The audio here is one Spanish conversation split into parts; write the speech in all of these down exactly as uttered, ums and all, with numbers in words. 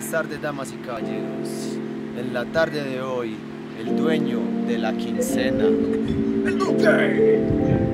Buenas tardes, damas y caballeros. En la tarde de hoy, el dueño de la quincena, ¡El Duque!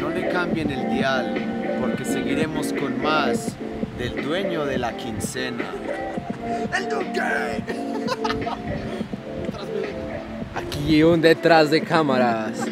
No le cambien el dial, porque seguiremos con más del dueño de la quincena, ¡El Duque! Aquí un detrás de cámaras.